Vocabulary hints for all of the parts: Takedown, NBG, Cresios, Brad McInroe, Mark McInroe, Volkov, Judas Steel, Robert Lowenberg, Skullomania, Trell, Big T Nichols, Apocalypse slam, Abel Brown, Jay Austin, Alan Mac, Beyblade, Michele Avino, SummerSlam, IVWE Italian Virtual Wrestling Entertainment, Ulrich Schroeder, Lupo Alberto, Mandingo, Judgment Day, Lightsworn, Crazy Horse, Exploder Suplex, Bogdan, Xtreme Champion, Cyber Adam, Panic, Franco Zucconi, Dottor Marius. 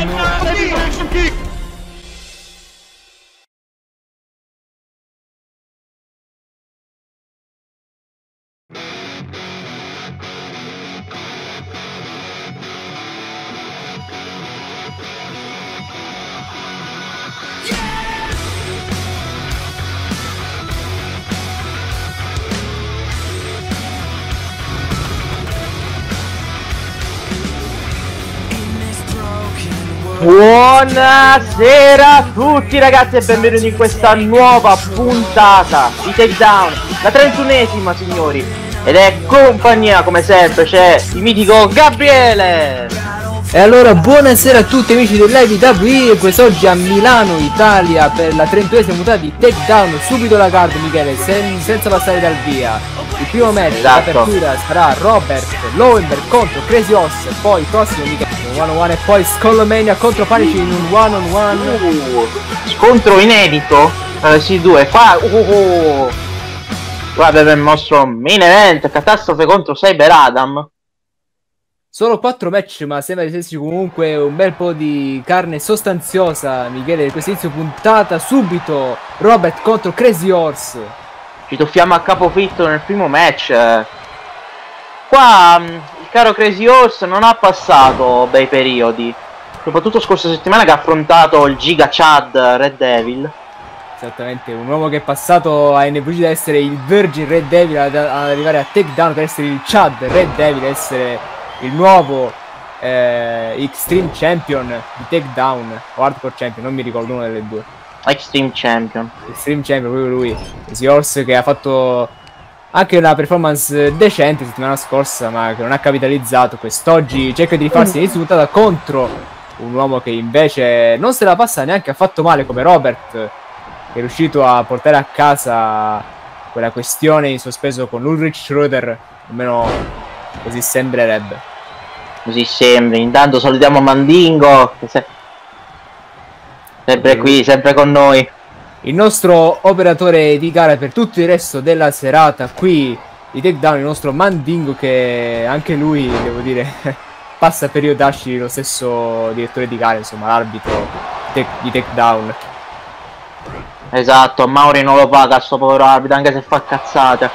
Action kick! Buonasera a tutti ragazzi e benvenuti in questa nuova puntata di Takedown, la 31esima signori, ed è compagnia come sempre, c'è il mitico Gabriele. E allora buonasera a tutti amici dell'IVWE, quest'oggi a Milano, Italia, per la 31esima puntata di Takedown. Subito la card Michele, senza passare dal via. Il primo match, esatto, l'apertura sarà Robert Lowenberg contro Cresios, poi prossimo Michele 1-on-1 e poi Skullomania contro Panic in un 1-on-1. Scontro inedito tra le C2, qua guarda per il nostro main event, Catastrofe contro Cyber Adam. Solo 4 match, ma sembra di esserci comunque un bel po' di carne sostanziosa Michele, questo inizio puntata. Subito Robert contro Crazy Horse. Ci tuffiamo a capofitto nel primo match. Qua il caro Crazy Horse non ha passato bei periodi, soprattutto scorsa settimana che ha affrontato il Giga Chad Red Devil. Esattamente, un uomo che è passato a NBG da essere il Virgin Red Devil ad arrivare a Takedown per essere il Chad Red Devil, essere il nuovo Xtreme Champion di Takedown o Hardcore Champion, non mi ricordo una delle due. Xtreme Champion, proprio lui, Crazy Horse, che ha fatto anche una performance decente settimana scorsa ma che non ha capitalizzato. Quest'oggi cerca di rifarsi inizio puntata contro un uomo che invece non se la passa neanche affatto male come Robert, che è riuscito a portare a casa quella questione in sospeso con Ulrich Schroeder, almeno così sembrerebbe. Così sembra. Intanto salutiamo Mandingo, sempre qui, sempre con noi, il nostro operatore di gara per tutto il resto della serata qui di Takedown, il nostro Mandingo, che anche lui, devo dire, passa periodacci, lo stesso direttore di gara, insomma, l'arbitro di Takedown. Esatto, Mauri non lo paga sto povero arbitro, anche se fa cazzate.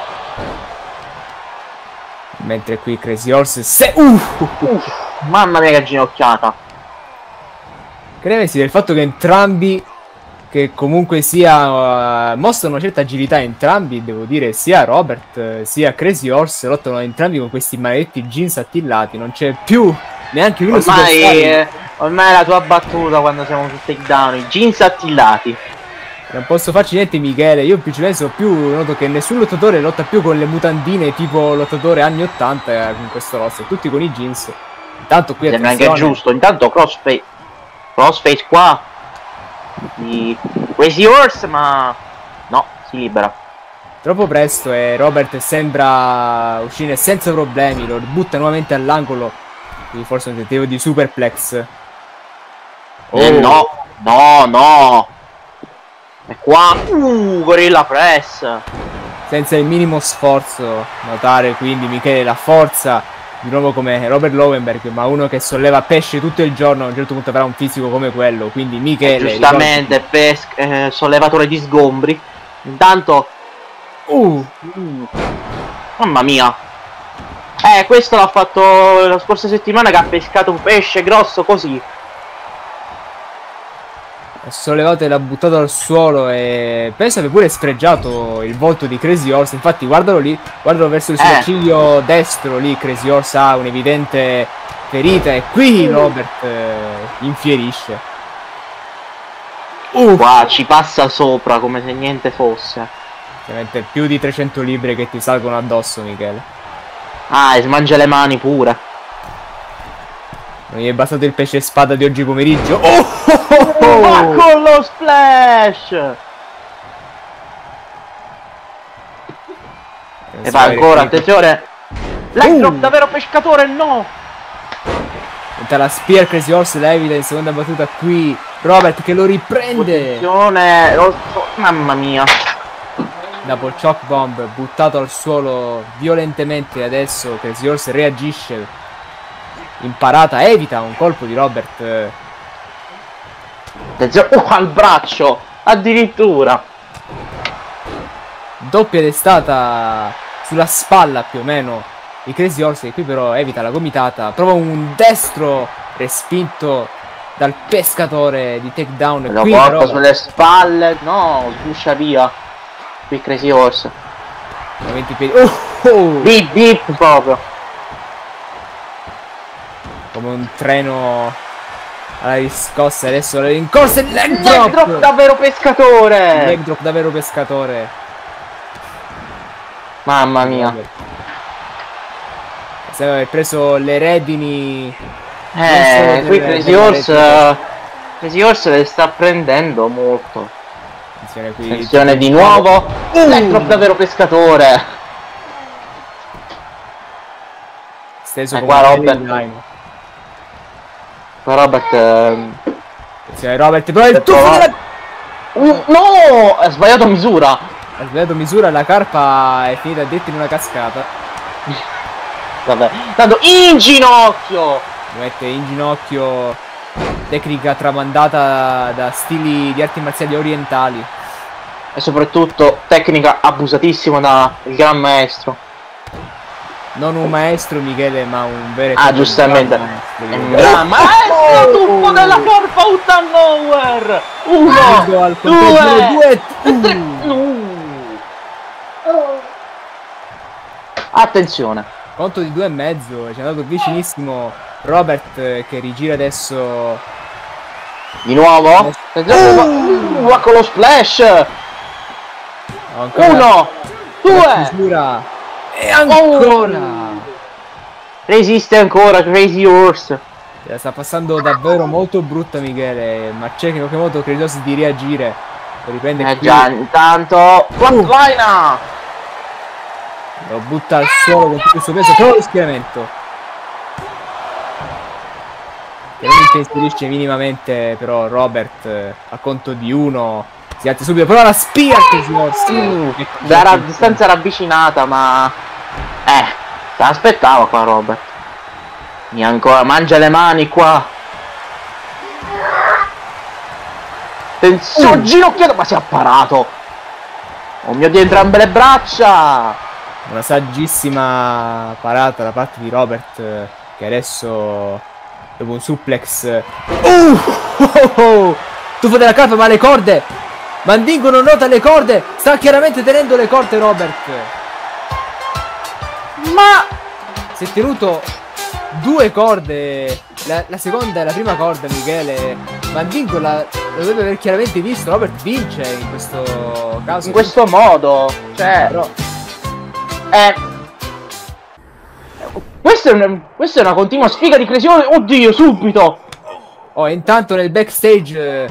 Mentre qui Crazy Horse se... mamma mia che ginocchiata. Che ne pensi del fatto che entrambi, che comunque sia, mostrano una certa agilità entrambi, devo dire, sia Robert sia Crazy Horse lottano entrambi con questi maledetti jeans attillati, non c'è più neanche uno superstar. Ormai è la tua battuta quando siamo su Takedown, i jeans attillati. Non posso farci niente Michele, io più ci penso più noto che nessun lottatore lotta più con le mutandine tipo lottatore anni 80 con questo roster, tutti con i jeans. Intanto qui sembra anche giusto, intanto crossface qua di Crazy Horse, ma no, si libera troppo presto e Robert sembra uscire senza problemi, lo butta nuovamente all'angolo, quindi forse un tentativo di superplex. No, e qua gorilla press senza il minimo sforzo. Notare quindi Michele la forza di nuovo come Robert Lowenberg, ma uno che solleva pesce tutto il giorno a un certo punto avrà un fisico come quello, quindi Michele giustamente sollevatore di sgombri. Intanto mamma mia, questo l'ha fatto la scorsa settimana che ha pescato un pesce grosso così, ha sollevato e l'ha buttato al suolo e penso che pure sfregiato il volto di Crazy Horse. Infatti guardalo lì, guardalo verso il sopracciglio destro lì, Crazy Horse ha un'evidente ferita e qui Robert infierisce. Qua ci passa sopra come se niente fosse. Ovviamente più di 300 libbre che ti salgono addosso Michele. E smangia le mani pure. Non gli è bastato il pesce spada di oggi pomeriggio. Ma con lo splash! E va ancora, attenzione! L'Electro, davvero pescatore, no! Tenta la spear Crazy Horse, la evita in seconda battuta qui. Robert che lo riprende! Attenzione! Mamma mia! Double shock bomb, buttato al suolo violentemente adesso. Crazy Horse reagisce. Imparata, evita un colpo di Robert. al braccio addirittura, doppia testata sulla spalla più o meno di Crazy Horse, che qui però evita la gomitata, prova un destro respinto dal pescatore di Takedown, lo porta però sulle spalle, no, sguscia via qui Crazy Horse, bip bip proprio come un treno alla riscossa. Adesso la rincorsa e leg drop! Leg drop davvero pescatore, leg drop davvero pescatore, mamma mia, sembra aver preso le redini. Qui Crazy Horse le sta prendendo molto. Attenzione, qui attenzione di nuovo, leg drop davvero pescatore, steso come qua Robert. Attenzione Robert, però il tuffo della... no, ha sbagliato misura, la carpa è finita dentro in una cascata. Vabbè, tanto in ginocchio, mette in ginocchio, tecnica tramandata da stili di arti marziali orientali e soprattutto tecnica abusatissima dal gran maestro, non un maestro Michele ma un vero e proprio giustamente un gran maestro. Tuffo della corpa out of nowhere, 1, 2, 3 attenzione, conto di 2,5, ci è andato vicinissimo Robert, che rigira adesso di nuovo, con lo splash, 1, 2 e ancora, resiste ancora Crazy Horse, la sta passando davvero molto brutta Michele, ma c'è che in qualche modo Cresios di reagire, lo riprende qui. Già intanto frontline, lo butta al suolo con tutto il suo peso, però lo schieramento non inserisce minimamente, però Robert a conto di 1 si alza subito, però la spia la distanza era avvicinata, ma se l'aspettava qua Robert, mi ancora mangia le mani qua, attenzione ginocchiato, ma si è apparato, oh mio dio, entrambe le braccia, una saggissima parata da parte di Robert, che adesso dopo un suplex tuffo della carpa, ma le corde, Mandingo non nota le corde, sta chiaramente tenendo le corde Robert, ma si è tenuto due corde, la seconda e la prima corda Michele, Mandingo la dovrebbe aver chiaramente visto. Robert vince in questo caso, in questo modo, cioè però... Questa è una continua sfiga di Crazy Horse. Oddio, subito! Oh, intanto nel backstage...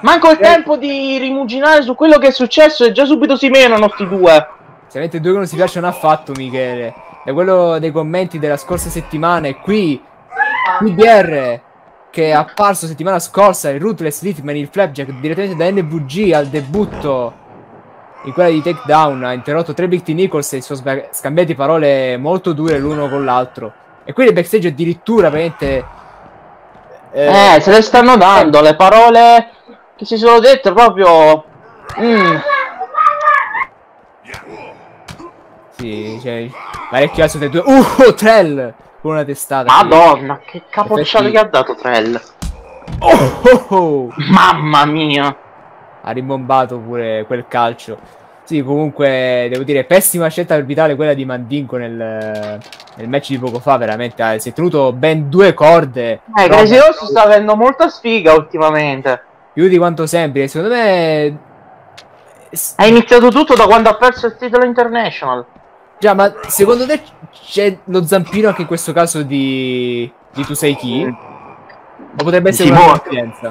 manco il tempo di rimuginare su quello che è successo e già subito si menano sti due. Sicuramente due che non si piacciono affatto, Michele. Da quello dei commenti della scorsa settimana e qui... QBR, che è apparso settimana scorsa, il Ruthless Hitman, il Flapjack, direttamente da NBG al debutto... in quella di Takedown, ha interrotto 3 Big T Nichols e si sono scambiati parole molto dure l'uno con l'altro. E qui nel backstage addirittura veramente... se le stanno dando le parole che si sono dette proprio... Sì, cioè... parecchio alzo dei due... Trell! Con una testata. Madonna, qui. Che capocciato che ha dato Trell! Mamma mia! Ha rimbombato pure quel calcio. Sì, comunque devo dire pessima scelta arbitrale quella di Mandingo nel match di poco fa, veramente si è tenuto ben due corde. Crazy Horse sta avendo molta sfiga ultimamente, più di quanto sempre, secondo me ha iniziato tutto da quando ha perso il titolo international. Già, ma secondo te c'è lo zampino anche in questo caso di tu sei chi? O potrebbe essere una coincidenza?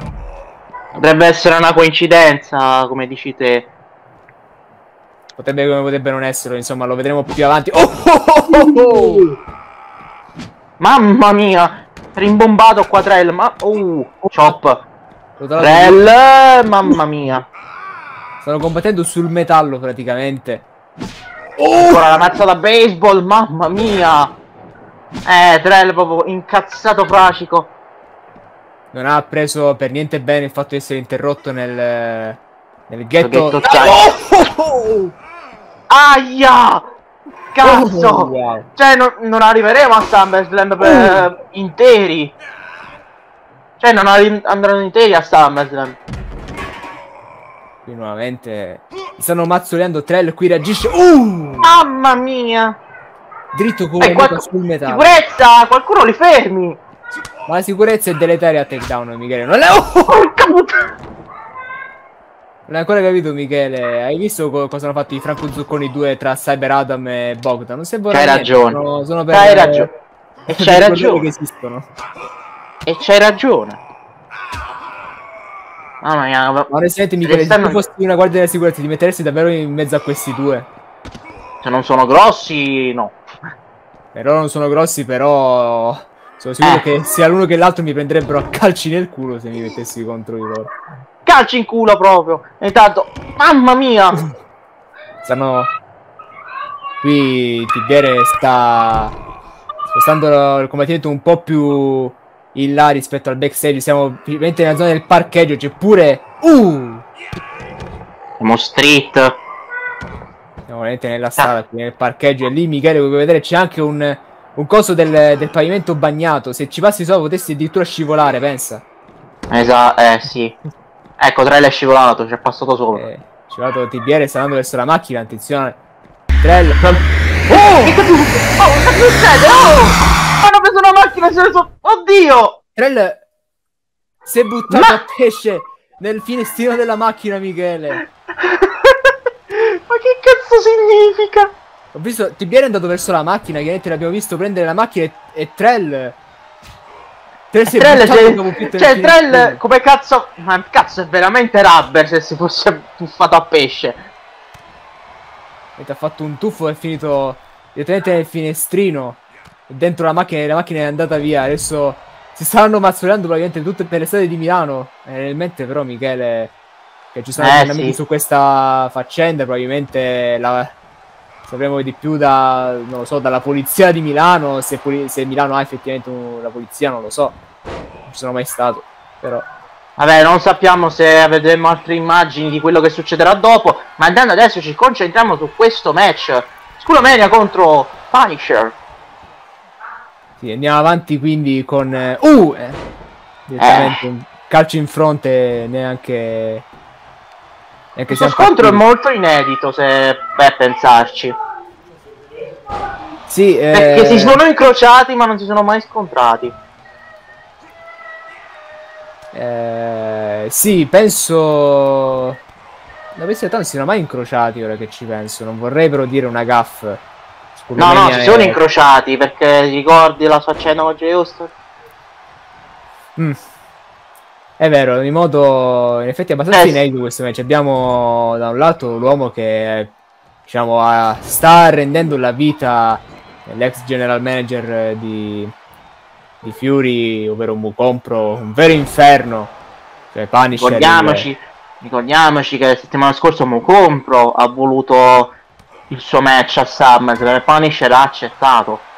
Potrebbe essere una coincidenza, come dici te. Potrebbe come potrebbe non esserlo, insomma, lo vedremo più avanti. Mamma mia! Rimbombato qua Trell, ma... chop! Trell, mamma mia! Stanno combattendo sul metallo, praticamente. Ancora la mazza da baseball, mamma mia! Trell proprio incazzato pracico. non ha preso per niente bene il fatto di essere interrotto nel ghetto. No! Oh! Aia! Cazzo! Oh, wow. Cioè non arriveremo a SummerSlam per interi. Cioè non andranno interi a SummerSlam. Qui nuovamente stanno mazzolando Trell, qui reagisce. Mamma mia! Dritto con la sul metallo. Sicurezza! Qualcuno li fermi! Ma la sicurezza è deleteria a Takedown, Michele. Non l'ho porca puttana! Non hai ancora capito, Michele. Hai visto cosa hanno fatto i Franco Zucconi 2 tra Cyber Adam e Bogdan? Non sembra. C'hai ragione. C'hai ragione. E c'hai ragione. Che esistono. E c'hai ragione. Mamma mia, ma onestamente, Michele, se tu fossi una guardia della sicurezza ti metteresti davvero in mezzo a questi due? Se non sono grossi, no. Però non sono grossi, però sono sicuro che sia l'uno che l'altro mi prenderebbero a calci nel culo se mi mettessi contro di loro. Calci in culo proprio. E intanto, mamma mia. Stanno qui Tibiere sta spostando il combattimento un po' più in là rispetto al backstage. Siamo praticamente nella zona del parcheggio. C'è pure siamo street. Siamo veramente nella strada qui nel parcheggio. E lì, Michele, come puoi vedere c'è anche un coso del pavimento bagnato. Se ci passi sopra potresti addirittura scivolare, pensa. Esatto, sì. Ecco, Trell è scivolato, ci è passato sopra. Scivolato Tibiere, sta andando verso la macchina, attenzione. Trell. Che cazzo succede? Hanno preso una macchina e se ne sono... Oddio! Trell si è buttato a pesce nel finestrino della macchina, Michele. Ma che cazzo significa? Ho visto, Tibiere è andato verso la macchina, chiaramente l'abbiamo visto prendere la macchina e Trell... Cioè Trell come cazzo... Ma cazzo è veramente Rubber se si fosse tuffato a pesce. E ti ha fatto un tuffo e è finito direttamente nel finestrino dentro la macchina e la macchina è andata via. Adesso si stanno mazzolando praticamente tutte per le strade di Milano. Realmente però, Michele, che ci sono aggiornamenti su questa faccenda. Probabilmente sapremo di più non lo so, dalla polizia di Milano, se Milano ha effettivamente la polizia, non lo so, non ci sono mai stato, però vabbè, non sappiamo se vedremo altre immagini di quello che succederà dopo, ma andando adesso ci concentriamo su questo match Skullomania contro Punisher. Sì, andiamo avanti quindi con direttamente un calcio in fronte. Questo scontro è molto inedito, se vai a pensarci. Sì, perché si sono incrociati ma non si sono mai scontrati. Sì, penso... La bestia tanto si sono mai incrociati, ora che ci penso. Non vorrei però dire una gaffe. No, no, si sono incrociati, perché ricordi la sua cena con Jay Austin? È vero, in modo in effetti è abbastanza inedito questo match. Abbiamo da un lato l'uomo che diciamo sta rendendo la vita l'ex general manager di Fury, ovvero Mucompro, un vero inferno. Cioè Punisher. Ricordiamoci che la settimana scorsa Mucompro ha voluto il suo match a SummerSlam e Punisher ha accettato.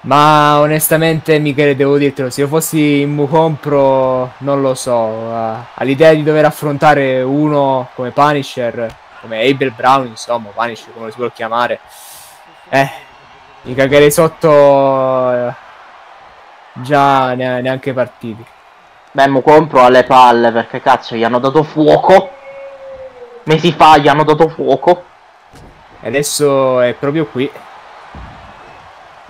Ma onestamente, Michele, devo dirtelo, se io fossi in Mucompro non lo so, all'idea di dover affrontare uno come Punisher, come Abel Brown, insomma, Punisher come lo si vuole chiamare, mi cagherei sotto già neanche partiti. Beh, Mucompro alle palle, perché cazzo gli hanno dato fuoco, mesi fa gli hanno dato fuoco e adesso è proprio qui.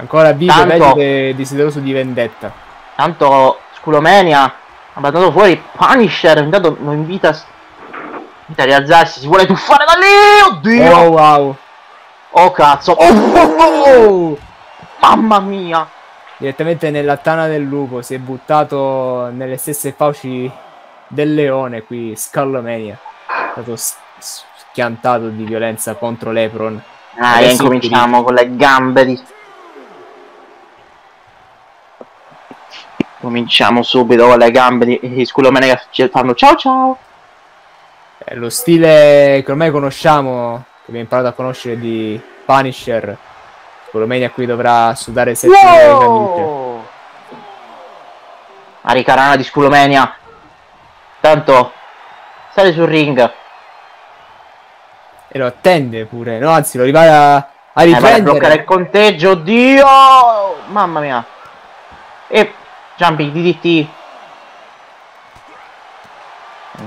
Ancora vivo e desideroso di vendetta. Tanto Skullomania ha mandato fuori Punisher, intanto lo invita a rialzarsi, si vuole tuffare da lì, oddio! Oh wow! Oh cazzo! Oh. Mamma mia! Direttamente nella tana del lupo, si è buttato nelle stesse fauci del leone qui, Skullomania. È stato schiantato di violenza contro l'Epron. Ah, e incominciamo con le gambe di... Cominciamo subito con le gambe di Skullomania che fanno ciao ciao. Lo stile che ormai conosciamo, che abbiamo imparato a conoscere di Punisher, Skullomania qui dovrà sudare 7 minuti. Arikarana di Skullomania. Tanto sale sul ring e lo attende pure, no, anzi lo arriva a riprendere, a bloccare il conteggio. Oddio, mamma mia, e jumping DDT.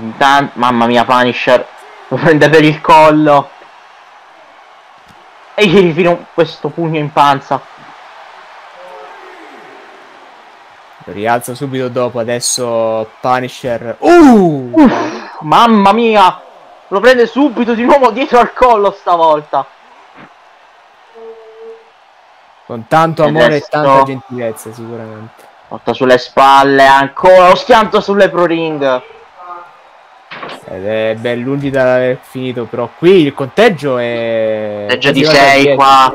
Intanto, mamma mia, Punisher lo prende per il collo e gli rifila questo pugno in panza. Lo rialza subito dopo. Adesso Punisher, mamma mia, lo prende subito di nuovo dietro al collo stavolta, con tanto amore e tanta gentilezza. Sicuramente lotta sulle spalle, ancora lo schianto sulle pro ring. Ed è ben lungi dall'aver finito, però qui il conteggio è... conteggio di 6 qua.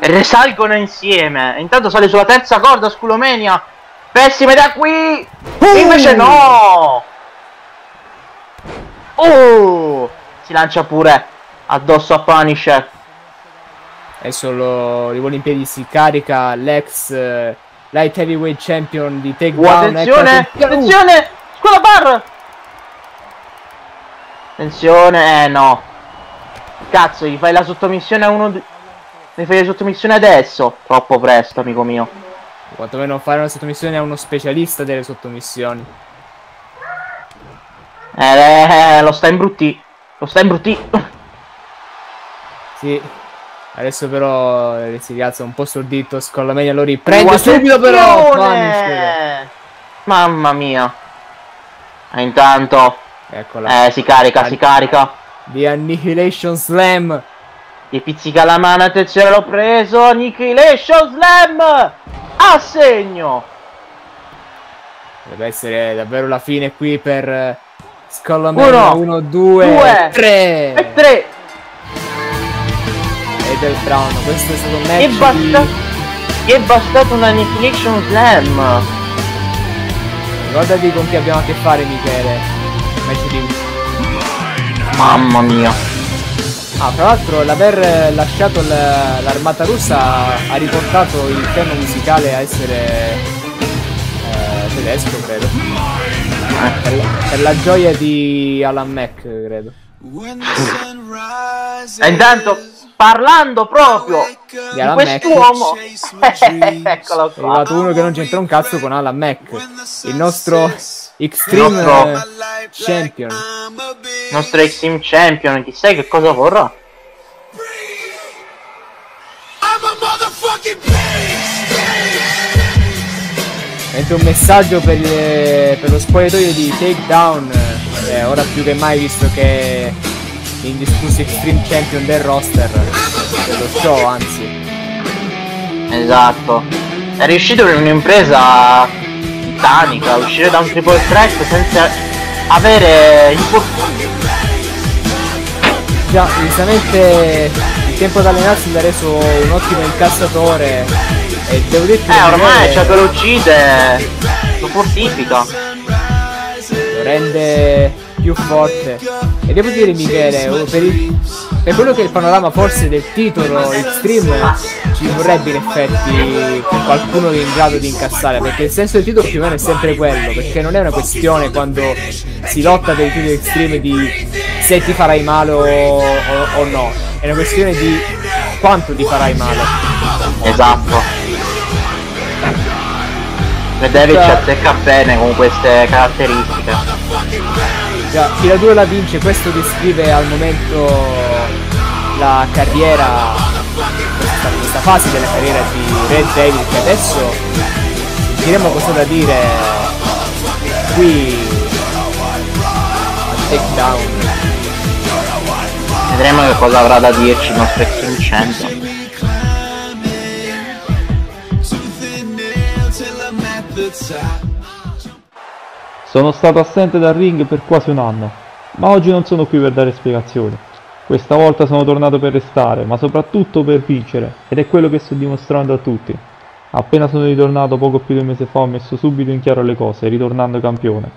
Resalgono insieme. Intanto sale sulla terza corda Skullomania. Pessime da qui. Invece no. Si lancia pure addosso a Punisher. Adesso lo rivolge in piedi, si carica l'ex Light Heavyweight Champion di Takedown. Attenzione, attenzione, scuola bar. Attenzione, no. Cazzo, gli fai la sottomissione a uno. Gli fai la sottomissione adesso. Troppo presto, amico mio. Quantomeno fare una sottomissione a uno specialista delle sottomissioni. Lo sta imbruttì. Lo sta imbruttì. Sì. Adesso però si rialza un po' sul dito. Skullomania lo riprende subito però. Mamma mia. E intanto... eccola. Si carica, si carica. The Annihilation Slam. Gli pizzica la mano, attenzione, l'ho preso. Annihilation Slam a segno. Deve essere davvero la fine qui per Skullomania. 1, 2, 3 e 3. E del brano, questo è stato un match. È bastato un Annihilation Slam. Ricordati con chi abbiamo a che fare, Michele. Mamma mia. Tra l'altro l'aver lasciato l'armata russa ha riportato il tema musicale a essere tedesco, credo, per la gioia di Alan Mac, credo. E intanto, parlando proprio di Alan quest'uomo, eccolo qua, è arrivato uno che non c'entra un cazzo con Alan Mac, il nostro Xtreme Champion. Il nostro Xtreme Champion, chissà che cosa vorrà. Mentre un messaggio per lo spogliatoio di Takedown, ora più che mai, visto che indiscusso Xtreme Champion del roster, dello show, anzi. Esatto, è riuscito per un'impresa titanica, uscire da un triple threat senza avere infortuni. Già, inizialmente il tempo ad allenarsi l'ha reso un ottimo incassatore e devo dire che ormai ciò che lo uccide lo fortifica, lo rende più forte. E devo dire, Michele, per quello che è il panorama forse del titolo Xtreme, ci vorrebbe in effetti qualcuno in grado di incassare, perché il senso del titolo più o meno è sempre quello, perché non è una questione, quando si lotta per il titolo Xtreme, di se ti farai male o no, è una questione di quanto ti farai male. Esatto. Red Devil ci azzecca bene con queste caratteristiche. Già, chi la dura la vince, questo descrive al momento la carriera, questa fase della carriera di Red Devil, che adesso diremo cosa da dire qui a Takedown. Vedremo che cosa avrà da dirci il nostro Xtreme Champion. Sono stato assente dal ring per quasi un anno, ma oggi non sono qui per dare spiegazioni. Questa volta sono tornato per restare, ma soprattutto per vincere, ed è quello che sto dimostrando a tutti. Appena sono ritornato poco più di un mese fa, ho messo subito in chiaro le cose, ritornando campione.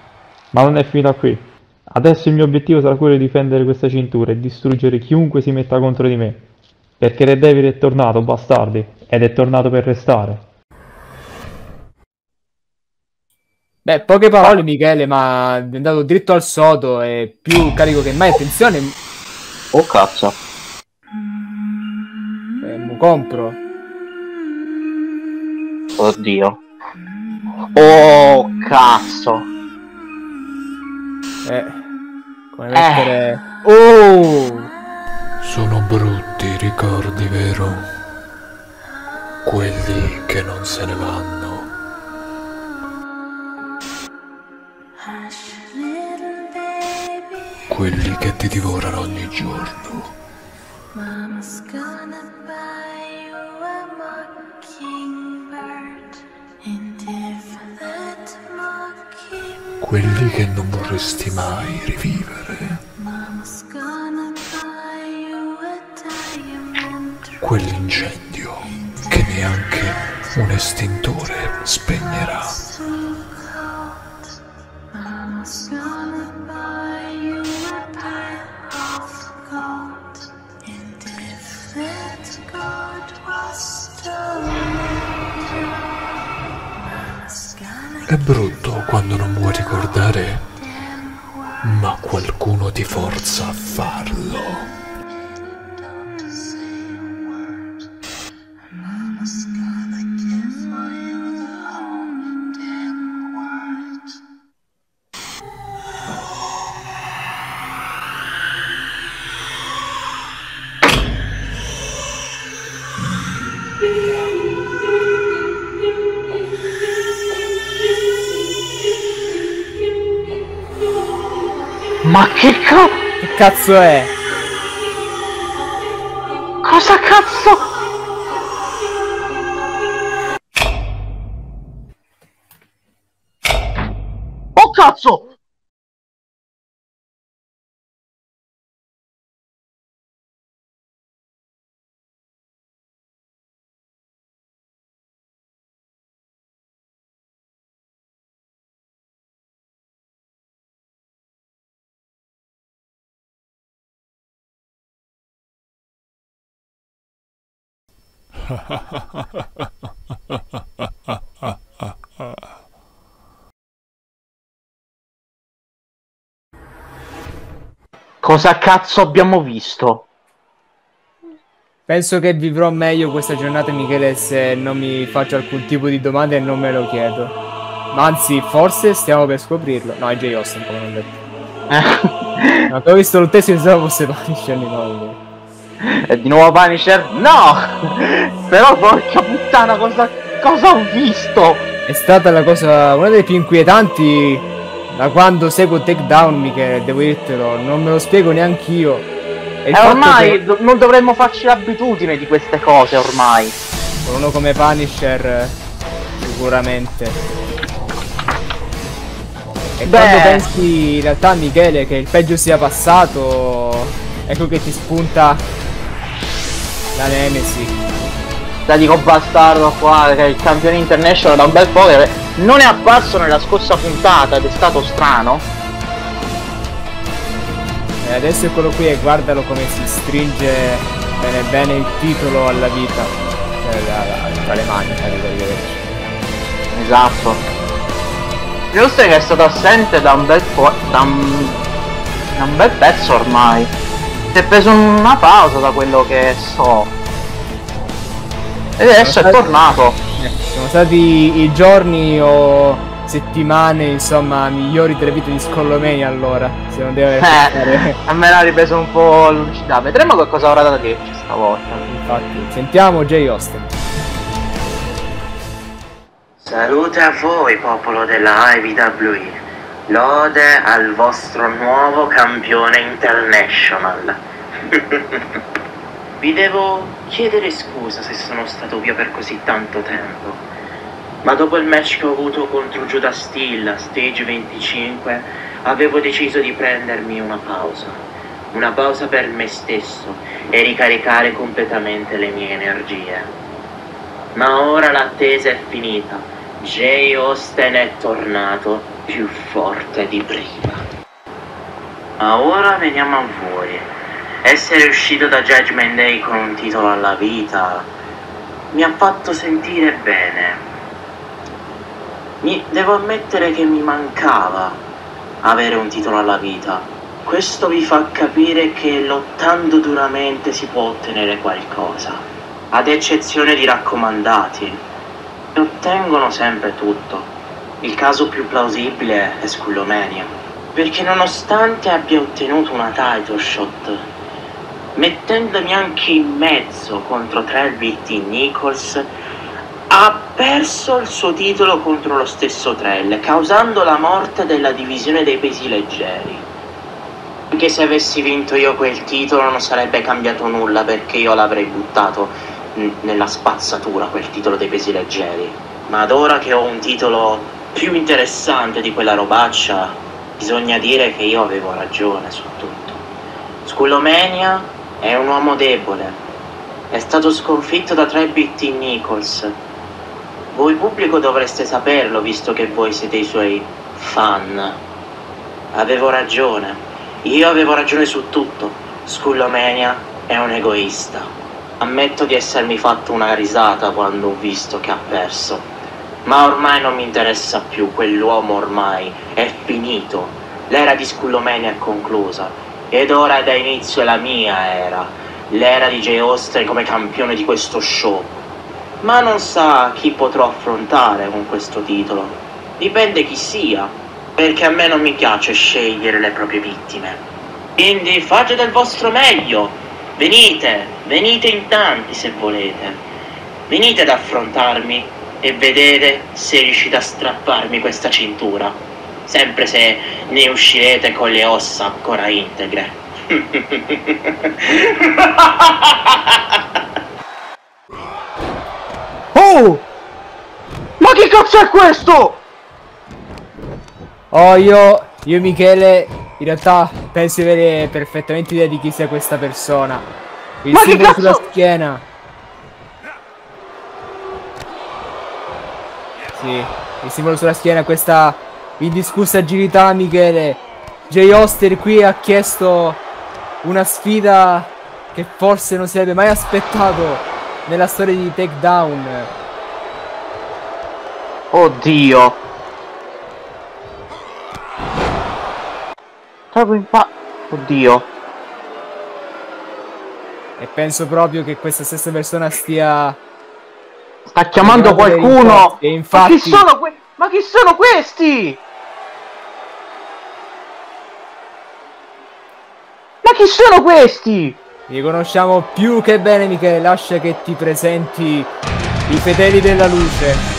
Ma non è finita qui. Adesso il mio obiettivo sarà quello di difendere questa cintura e distruggere chiunque si metta contro di me. Perché Red Devil è tornato, bastardi, ed è tornato per restare. Beh, poche parole Michele, ma è andato dritto al sodo, è più carico che mai, attenzione. Oh cazzo. Mo compro. Oddio. Oh cazzo. Come mettere... Oh! Sono brutti ricordi, vero? Quelli che non se ne vanno. Quelli che ti divorano ogni giorno. Quelli che non vorresti mai rivivere. Quell'incendio che neanche un estintore spegnerà. È brutto quando non vuoi ricordare, ma qualcuno ti forza a farlo. Ma che cazzo? Che cazzo è? Cosa cazzo? Oh cazzo! Cosa cazzo abbiamo visto? Penso che vivrò meglio questa giornata, Michele, se non mi faccio alcun tipo di domanda e non me lo chiedo. Ma anzi, forse stiamo per scoprirlo. No, è Jay Austin, come non detto. No, avevo visto lo testo e pensavo fosse Punisher di nuovo. E di nuovo Punisher? No! Però porca puttana, cosa ho visto? È stata la cosa, una delle più inquietanti da quando seguo Takedown, Michele, devo dirtelo, non me lo spiego neanche io. E ormai che... non dovremmo farci l'abitudine di queste cose ormai. Con uno come Punisher sicuramente. E beh, quando pensi in realtà, Michele, che il peggio sia passato, ecco che ti spunta la Nemesi. La dico bastardo qua, che il campione international da un bel po' che non è apparso nella scorsa puntata ed è stato strano. E adesso è quello qui e guardalo come si stringe bene bene il titolo alla vita. Tra le mani, esatto. Giusto che è stato assente da un bel po', da un bel pezzo ormai. Si è preso una pausa da quello che so. E adesso è tornato. Sono stati i giorni o settimane, insomma, migliori delle vite di Skullomania, allora. Se non deve fare. A me l'ha ripreso un po' lucidità. Vedremo che cosa avrà da dirci stavolta. Infatti, sentiamo Jay Austin. Salute a voi, popolo della IVWE. Lode al vostro nuovo campione international. Vi devo chiedere scusa se sono stato via per così tanto tempo, ma dopo il match che ho avuto contro Judas Steel, Stage 25, avevo deciso di prendermi una pausa per me stesso e ricaricare completamente le mie energie. Ma ora l'attesa è finita. Jay Austin è tornato più forte di prima. Ma ora veniamo a voi. Essere uscito da Judgment Day con un titolo alla vita mi ha fatto sentire bene. Devo ammettere che mi mancava avere un titolo alla vita. Questo vi fa capire che lottando duramente si può ottenere qualcosa, ad eccezione di raccomandati, che ottengono sempre tutto. Il caso più plausibile è Skullomania, perché nonostante abbia ottenuto una title shot, mettendomi anche in mezzo contro Trell, Big T Nichols, ha perso il suo titolo contro lo stesso Trell, causando la morte della divisione dei pesi leggeri. Anche se avessi vinto io quel titolo non sarebbe cambiato nulla, perché io l'avrei buttato nella spazzatura quel titolo dei pesi leggeri. Ma ad ora che ho un titolo più interessante di quella robaccia, bisogna dire che io avevo ragione su tutto. Skullomania è un uomo debole. È stato sconfitto da Big T Nichols. Voi pubblico dovreste saperlo, visto che voi siete i suoi fan. Avevo ragione. Io avevo ragione su tutto. Skullomania è un egoista. Ammetto di essermi fatto una risata quando ho visto che ha perso. Ma ormai non mi interessa più, quell'uomo ormai è finito. L'era di Skullomania è conclusa. Ed ora dà inizio la mia era. L'era di Jay Austin come campione di questo show. Ma non sa chi potrò affrontare con questo titolo. Dipende chi sia, perché a me non mi piace scegliere le proprie vittime. Quindi fate del vostro meglio. Venite, venite in tanti se volete. Venite ad affrontarmi e vedete se riuscite a strapparmi questa cintura. Sempre se ne uscirete con le ossa ancora integre. Oh! Ma che cazzo è questo? Oh, io Michele in realtà penso di avere perfettamente idea di chi sia questa persona. Il simbolo sulla schiena. Sì, il simbolo sulla schiena, questa indiscussa agilità, Michele. Jay Austin qui ha chiesto una sfida che forse non si sarebbe mai aspettato nella storia di Takedown. Oddio. Oddio. E penso proprio che questa stessa persona stia... sta chiamando qualcuno. E infatti... ma chi sono questi? Ma chi sono questi? Li conosciamo più che bene, Michele, lascia che ti presenti i fedeli della luce.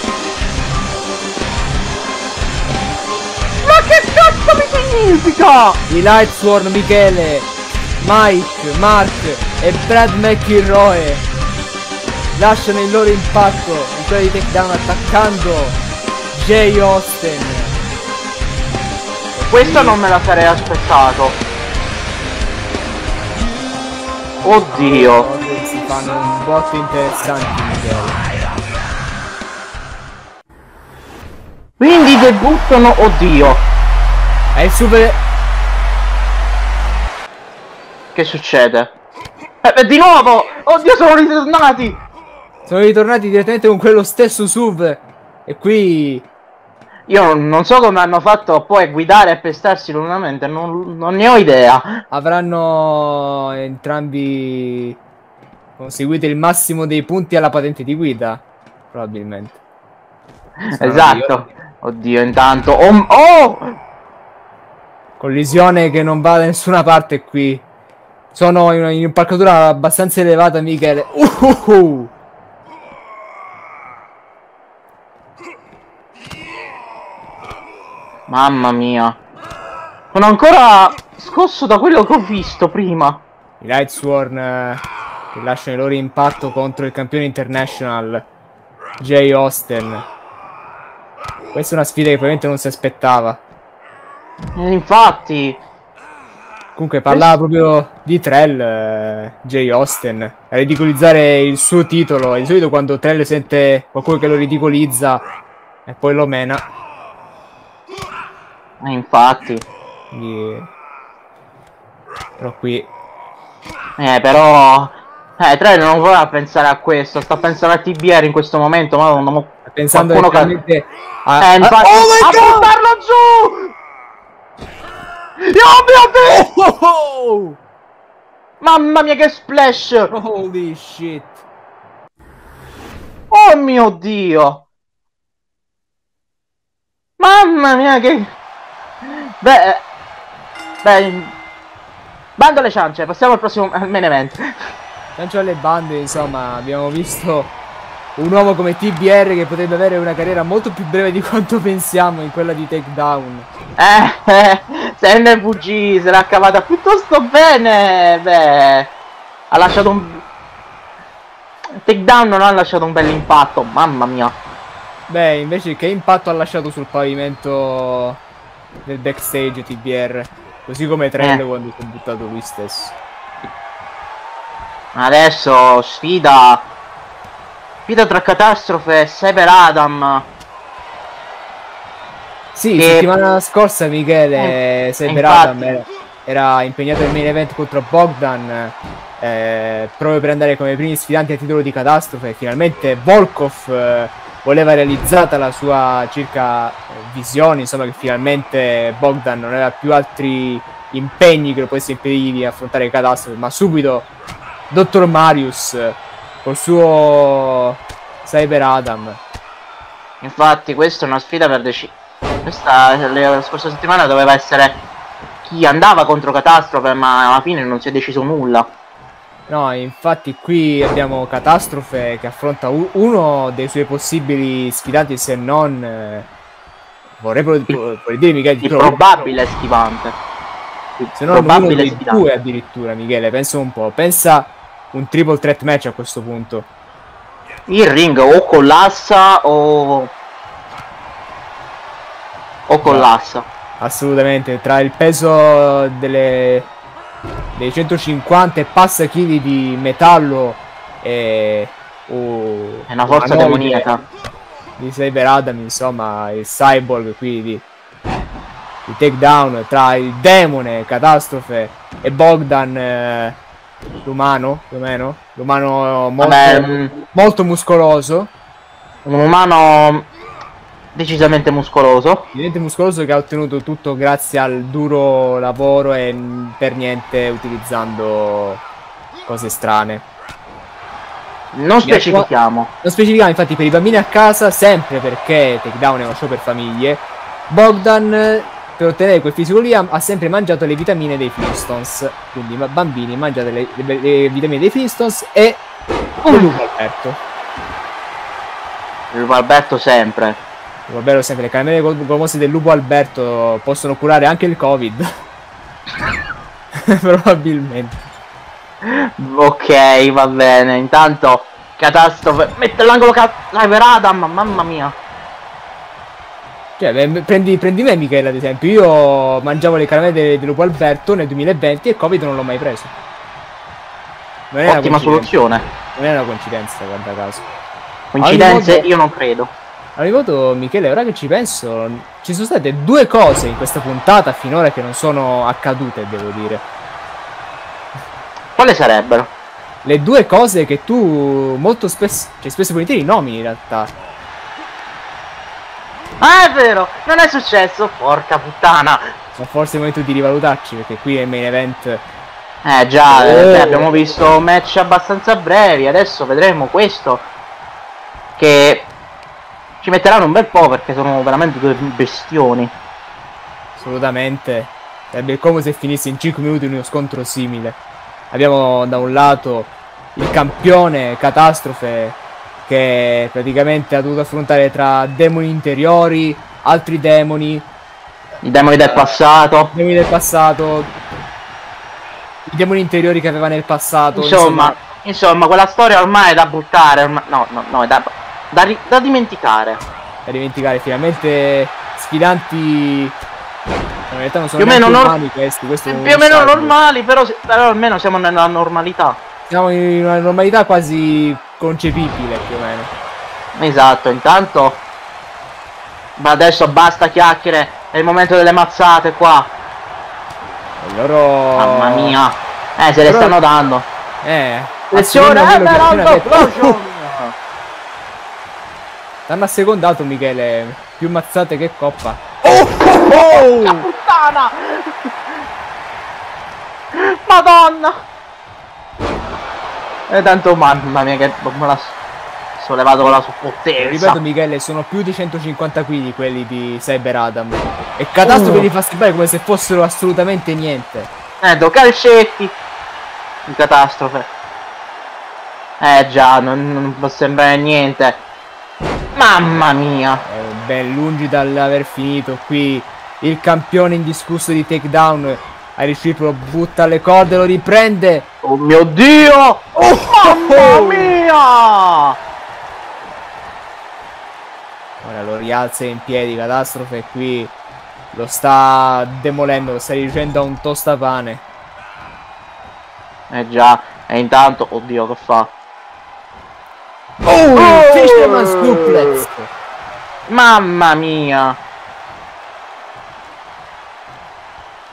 Ma che cazzo mi significa? I Lightsworn, Michele, Mike, Mark e Brad McInroe lasciano il loro impatto in quella di Takedown attaccando Jay Austin. Questo non me la sarei aspettato. Oddio, si fanno un botto interessanti, quindi debuttano. Oddio, è il super... che succede? Di nuovo. Oddio, sono ritornati. Sono ritornati direttamente con quello stesso sub. E qui io non so come hanno fatto poi a guidare e pestarsi lunamente, non ne ho idea. Avranno entrambi conseguito il massimo dei punti alla patente di guida, probabilmente. Esatto. Oddio, intanto... oh! Collisione che non va da nessuna parte qui. Sono in un'impalcatura abbastanza elevata, Michele. Mamma mia. Sono ancora scosso da quello che ho visto prima. I Lightsworn che lasciano il loro impatto contro il campione international Jay Austin. Questa è una sfida che probabilmente non si aspettava. Infatti. Comunque parlava proprio di Trell, Jay Austin, a ridicolizzare il suo titolo. Di solito quando Trell sente qualcuno che lo ridicolizza e poi lo mena. Infatti. Yeah. Però qui... però... Trell non voleva pensare a questo. Sta pensando a TBR in questo momento. Ma non... Pensando che veramente a portarlo giù! Oh mio Dio! Oh! Mamma mia che splash! Holy shit! Oh mio Dio! Mamma mia che... Beh... Beh... Bando alle ciance, passiamo al prossimo main event. Ciancio alle bande, insomma, abbiamo visto un uomo come TBR che potrebbe avere una carriera molto più breve di quanto pensiamo in quella di Takedown. Se NBG se l'ha cavata piuttosto bene, beh, ha lasciato un... Takedown non ha lasciato un bel impatto, mamma mia. Beh, invece che impatto ha lasciato sul pavimento del backstage TBR? Così come Trell quando si è buttato lui stesso. Adesso sfida. Sfida tra Catastrofe e Cyber Adam. Sì, che... settimana scorsa Michele Cyber Adam era impegnato nel main event contro Bogdan. Proprio per andare come primi sfidanti al titolo di Catastrofe. Finalmente Volkov voleva realizzata la sua circa visione, insomma, che finalmente Bogdan non aveva più altri impegni che lo potessero impedire di affrontare Catastrofe, ma subito Dottor Marius col suo Cyber Adam. Infatti questa è una sfida per decidere. Questa la scorsa settimana doveva essere chi andava contro Catastrofe, ma alla fine non si è deciso nulla. No, infatti qui abbiamo Catastrofe che affronta uno dei suoi possibili sfidanti, se non... vorrei dire Michele di probabile schivante. Se non probabile uno dei due addirittura, Michele, pensa un po'. Pensa un triple threat match a questo punto. Il ring o collassa o... collassa. Assolutamente, tra il peso delle... dei 150 e passa chili di metallo e è una forza demoniaca di Cyber Adam, insomma il cyborg qui di Takedown, tra il demone Catastrofe e Bogdan, l'umano più o meno, l'umano molto, molto muscoloso, un umano decisamente muscoloso. Decisamente muscoloso che ha ottenuto tutto grazie al duro lavoro e per niente utilizzando cose strane. Non specifichiamo. Non specifichiamo, infatti, per i bambini a casa sempre, perché Takedown è uno show per famiglie. Bogdan, per ottenere quel fisico lì, ha sempre mangiato le vitamine dei Flintstones. Quindi bambini, mangiate le vitamine dei Flintstones e un Lupo Alberto. Lupo Alberto sempre. Vabbè, sempre le caramelle gomose del Lupo Alberto possono curare anche il Covid. Probabilmente. Ok, va bene. Intanto Catastrofe mette l'angolo Cyber Adam, mamma mia. Cioè, prendi me, Michele, ad esempio. Io mangiavo le caramelle del Lupo Alberto nel 2020 e il Covid non l'ho mai preso. Non è ottima soluzione. Non è una coincidenza, guarda caso. Coincidenze io non credo. Arrivato Michele, ora che ci penso, ci sono state due cose in questa puntata finora che non sono accadute, devo dire. Quale sarebbero? Le due cose che tu molto spesso, cioè spesso e volentieri nomini in realtà. Ah, è vero, non è successo, porca puttana. Ma forse è il momento di rivalutarci, perché qui è il main event. Già, abbiamo visto match abbastanza brevi, adesso vedremo questo che... ci metteranno un bel po' perché sono veramente due bestioni. Assolutamente. Sarebbe come se finisse in 5 minuti uno scontro simile. Abbiamo da un lato il campione Catastrofe che praticamente ha dovuto affrontare tra demoni interiori, altri demoni, i demoni del passato, i demoni interiori che aveva nel passato. Insomma quella storia ormai è da buttare, ormai... no, è da dimenticare. Da dimenticare, finalmente sfidanti. In realtà non sono più o meno normali questi più o meno normali, però almeno siamo nella normalità. Siamo in una normalità quasi concepibile, più o meno. Esatto, intanto. Ma adesso basta chiacchiere, è il momento delle mazzate qua. E loro... mamma mia. Se le stanno dando. Azione, però T'hanno assecondato, Michele. Più mazzate che coppa. Oh! Oh! Porca puttana! Madonna! E tanto, mamma mia, che me l'ha sollevato con la supportenza. Ripeto, Michele, sono più di 150 kg quelli di Cyber Adam. E Catastrofe li fa schivare come se fossero assolutamente niente. Do calcetti. In Catastrofe. Già, non può sembrare niente. Mamma mia! Ben lungi dall'aver finito qui il campione indiscusso di Takedown. A riciclo butta le corde, lo riprende. Oh mio Dio! Oh, mamma mia! Ora lo rialza in piedi, Catastrofe, qui lo sta demolendo, lo sta riducendo a un tostapane. Già, e intanto, oddio, che fa? Oh, Fisherman Suplex. Mamma mia.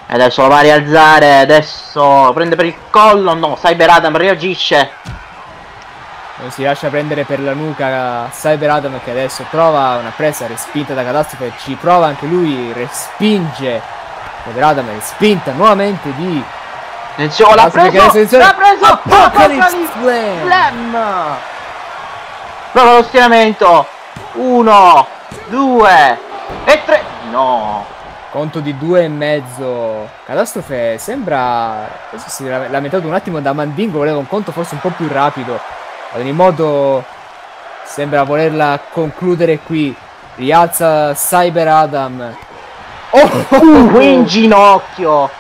E adesso lo va a rialzare. Adesso prende per il collo. No, Cyber Adam reagisce. Non si lascia prendere per la nuca Cyber Adam, che adesso prova una presa respinta da Catastrofe. Ci prova anche lui. Respinge Cyber Adam, respinta nuovamente di... Attenzione, l'ha preso. L'ha preso. Apocalypse Slam. Prova lo stiramento. 1, 2 e 3. No. Conto di 2 e mezzo. Catastrofe sembra... Questo si è lamentato un attimo da Mandingo. Voleva un conto forse un po' più rapido. Ad ogni modo sembra volerla concludere qui. Rialza Cyber Adam. Oh, in ginocchio.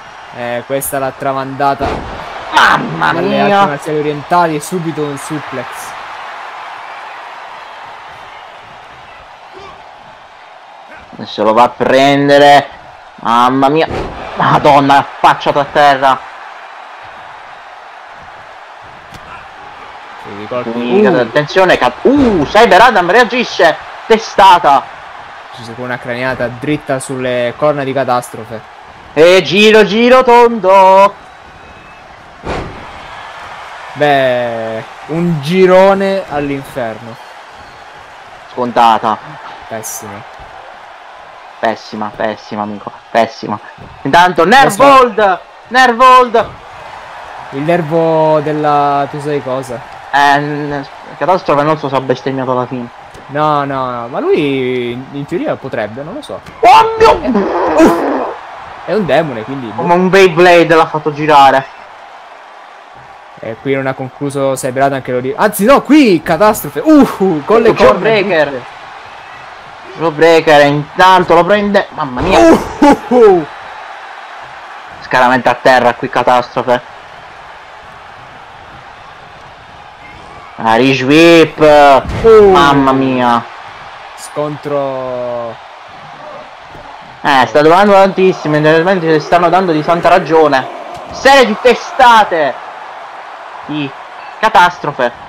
Questa l'ha tramandata. Mamma mia. Dalle arti marziali orientali e subito un suplex. Adesso lo va a prendere. Mamma mia. Madonna, affacciato a terra. Attenzione, Cyber Adam reagisce. Testata. Ci si può una craniata dritta sulle corna di Catastrofe. E giro tondo. Beh, un girone all'inferno. Scontata. Pessima. Pessima, amico, pessima. Intanto Nervold. Il nervo della... tu sai cosa? Catastrofe non so se ha bestemmiato alla fine. No, ma lui in teoria potrebbe, non lo so. Oh mio! È un demone, quindi... Come un Beyblade l'ha fatto girare. E qui non ha concluso Cyber Adam, anche lo dico. Anzi no, qui Catastrofe! Con le corna! Lo breaker, intanto lo prende. Mamma mia. Scaramento a terra qui Catastrofe. Irish whip. Mamma mia. Scontro. Sta durando tantissimo. Individualmente si stanno dando di santa ragione. Serie di testate di Catastrofe.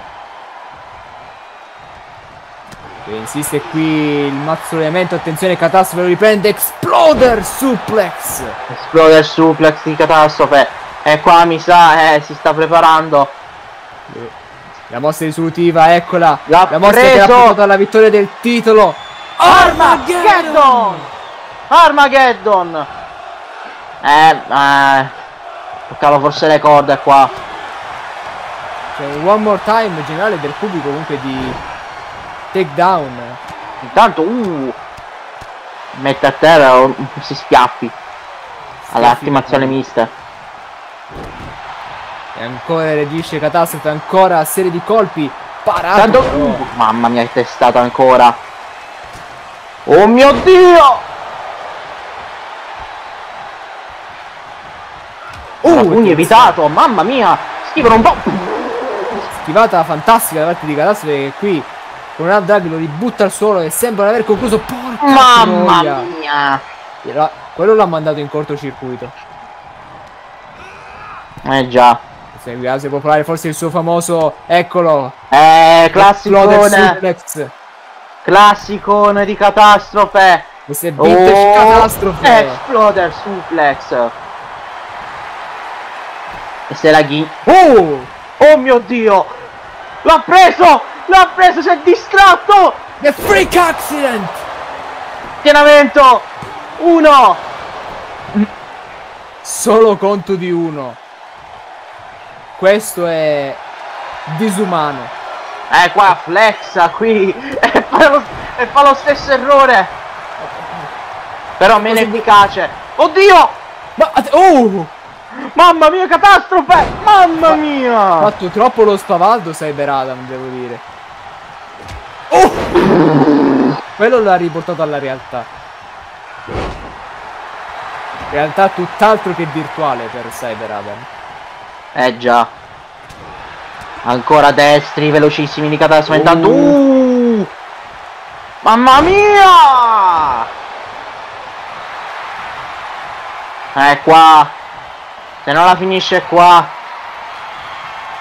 Insiste qui il mazzoleamento. Attenzione, Catastrofe lo riprende. Exploder Suplex di Catastrofe. E qua mi sa si sta preparando la mossa risolutiva. Eccola, la mossa che l'ha portata alla vittoria del titolo. Armageddon. Toccava forse le corde qua. C'è un one more time generale del pubblico comunque di Takedown. Intanto mette a terra o si schiaffi all'attivazione mista. E ancora reagisce Catastrofe, ancora serie di colpi. Parato. Mamma mia, è testata ancora. Oh mio Dio. Un evitato, mamma mia. Schivano un po'. Schivata fantastica da parte di Catastrofe, che qui con un updrag lo ributta al suolo e sembra aver concluso. Porca mamma mia! Quello l'ha mandato in cortocircuito. Già. Se può provare forse il suo famoso... Eccolo! Classicone di Catastrofe! Questo è vintage Catastrofe! Exploder Suplex! E se la ghi... Oh mio Dio! L'ha preso! L'ha preso, si è distratto! The Freak Accident! Tienamento! 1! Solo conto di 1. Questo è disumano. Qua flexa qui e fa lo stesso errore. Però meno efficace. Oddio! Ma mamma mia, catastrofe! Mamma mia! Fatto troppo lo spavaldo Cyber Adam, devo dire. Quello l'ha riportato alla realtà. Realtà tutt'altro che virtuale per Cyber Adam. Eh già. Ancora destri, velocissimi di catastrofe. Intanto. Mamma mia! Qua. Se non la finisce qua.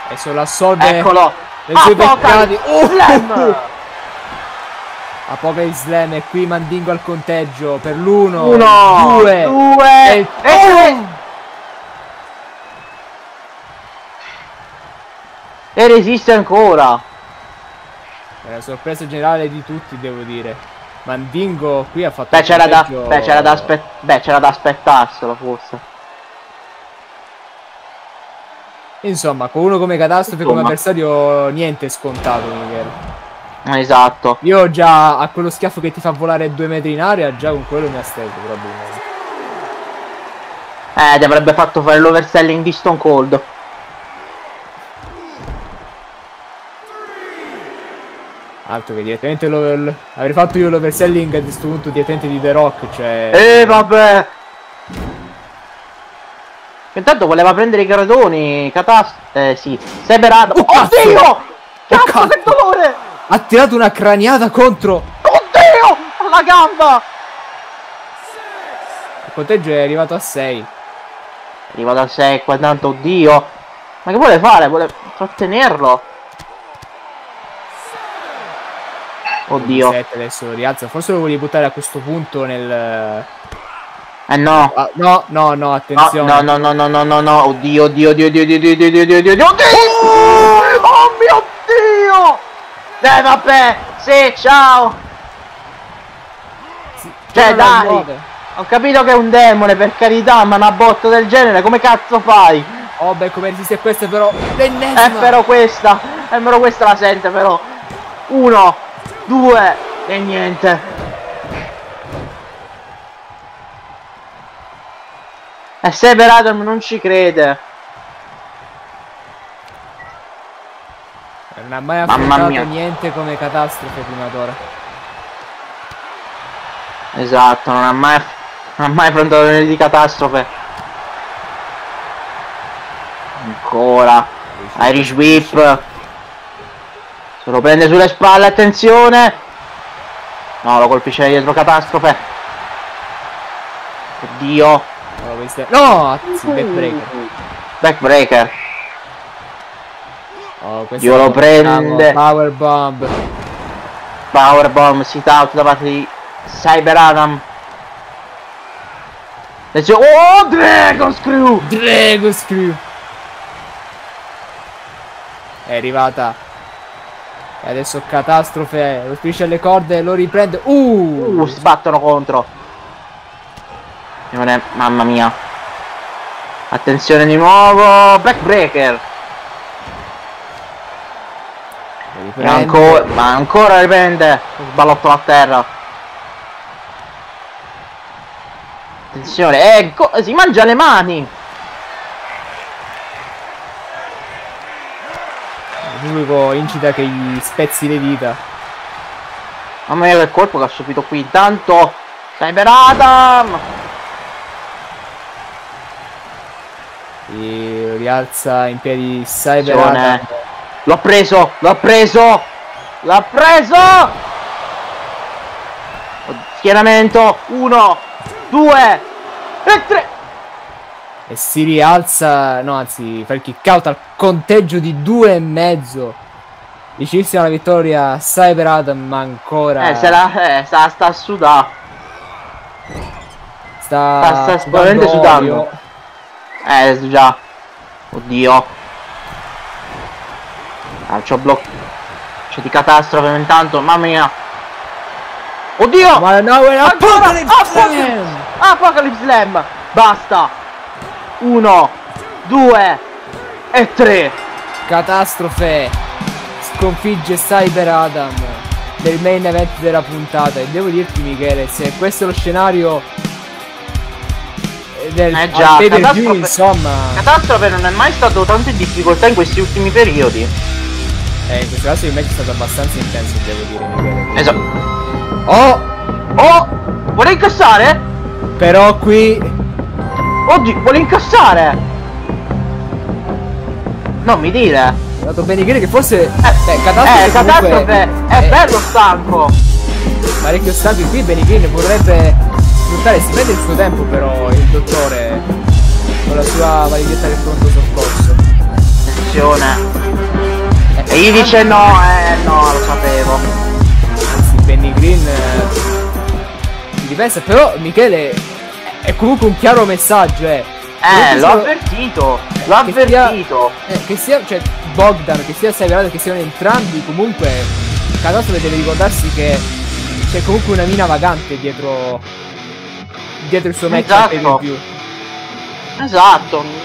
E se la assolve. Eccolo. Le sue peccati. Apocalypse Slam e qui Mandingo al conteggio per l'1, 2 e 3. E resiste ancora. È la sorpresa generale di tutti, devo dire. Mandingo qui ha fatto... Beh, c'era da aspettarselo forse. Insomma, con uno come Catastrofe come avversario niente è scontato, Miguel. Esatto. Io già a quello schiaffo che ti fa volare 2 metri in aria, già con quello mi asterco probabilmente. Ti avrebbe fatto fare l'overselling di Stone Cold. Altro che direttamente l'over... Avrei fatto io l'overselling a questo punto direttamente di The Rock, cioè... vabbè! Intanto voleva prendere i gradoni, catastrofe... sì. Seberado... Oddio! Cazzo, che dolore! Ha tirato una craniata contro... Oddio! Alla gamba! Il conteggio è arrivato a 6. È arrivato a 6 qua tanto, oddio! Ma che vuole fare? Vuole trattenerlo? Oddio. 7 adesso lo rialza. Forse lo volevi buttare a questo punto nel... no. No, attenzione. No. Oddio, oddio. Oh mio Dio! Vabbè, sì, ciao. Cioè dai, ho capito che è un demone, per carità, ma una botta del genere come cazzo fai? Oh beh, come resiste a questa però. L'ennesima. Però questa, almeno questa la sente però. 1, 2 e niente. E Cyber Adam non ci crede. Non ha mai affrontato niente come catastrofe prima d'ora. Esatto, non ha mai affrontato niente di catastrofe. Ancora Irish Whip. Se lo prende sulle spalle, attenzione. No, lo colpisce dietro catastrofe. Oddio. No, anzi, backbreaker. Backbreaker. Io lo prende. Powerbomb. Powerbomb, sit out da parte di Cyber Adam. Oh, Dragon Screw! Dragon Screw! È arrivata. E adesso catastrofe. Lo finisce alle corde e lo riprende. Si sbattono contro. Mamma mia. Attenzione di nuovo. Backbreaker. Ma ancora riprende. Sballotto a terra. Attenzione, ecco, si mangia le mani. L'unico incita che gli spezzi le dita. Mamma mia, che colpo che ha subito qui. Intanto Cyber Adam e rialza in piedi Cyber Adam. L'ho preso, l'ha preso! Schieramento, 1, 2 e 3! E si rialza, no anzi, fa il kick out al conteggio di 2,5. Vicinissima la vittoria Cyber Adam, ma ancora... sta a sudà. Sta sicuramente sudando. Già. Oddio. Calcio blocco. C'è di catastrofe intanto, mamma mia. Oddio! Ma no, è Apocalypse Slam! Basta! 1, 2 e 3. Catastrofe sconfigge Cyber Adam del main event della puntata. E devo dirti, Michele, se questo è lo scenario del pay-per-view, insomma, Catastrofe non è mai stato tanto in difficoltà in questi ultimi periodi. In questo caso il match è stato abbastanza intenso, devo dire, Michele. Esatto. Oh! Oh! Vuole incassare? Però qui... Oddio, vuole incassare! Non mi dire! È andato bene, Michele, che forse... beh, Catastrofe è bello stanco! Parecchio stanco qui, Benichele vorrebbe sfruttare, si prende il suo tempo però il dottore con la sua valigetta del pronto soccorso. Attenzione! E gli dice no, no, lo sapevo. Anzi, Benny Green diversa, però Michele è comunque un chiaro messaggio, l'ho avvertito, l'ho avvertito. Che sia, cioè, Bogdan, che sia Severato, che siano entrambi, comunque, Catastrofe deve ricordarsi che c'è comunque una mina vagante dietro il suo match per il più. Esatto.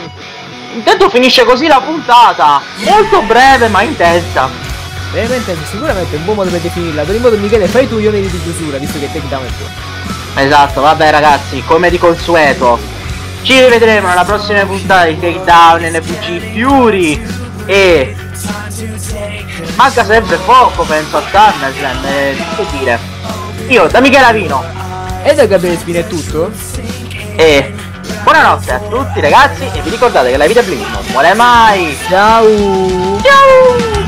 Intanto finisce così la puntata, molto breve ma intensa. Breve ma intensa, sicuramente è un buon modo per definirla. Per il modo, Michele, fai tu gli oneri di chiusura, visto che Takedown è tuo. Esatto, vabbè ragazzi, come di consueto, ci rivedremo nella prossima puntata di Takedown NBG Fury. E manca sempre poco, penso, a SummerSlam, che dire. Io, da Michele Avino e da Gabriel Espino è tutto. Buonanotte a tutti ragazzi, e vi ricordate che la vita blu non muore mai. Ciao. Ciao.